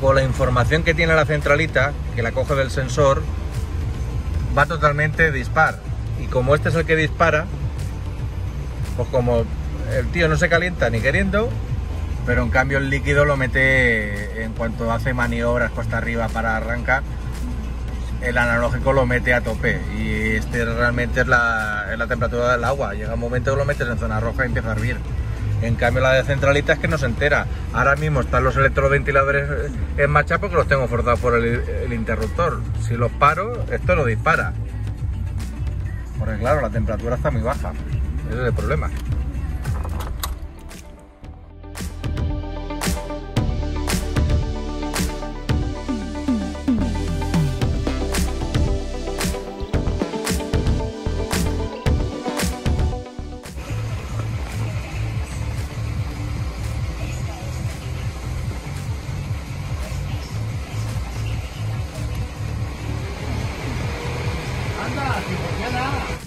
con la información que tiene la centralita, que la coge del sensor, va totalmente dispar. Y como este es el que dispara, pues como el tío no se calienta ni queriendo, pero en cambio el líquido lo mete en cuanto hace maniobras cuesta arriba para arrancar, el analógico lo mete a tope. Y este realmente es la temperatura del agua. Llega un momento que lo metes en zona roja y empieza a hervir. En cambio la de centralita es que no se entera. Ahora mismo están los electroventiladores en marcha porque los tengo forzados por el interruptor. Si los paro, esto no dispara. Porque claro, la temperatura está muy baja. Ese es el problema. Anda, si por qué nada.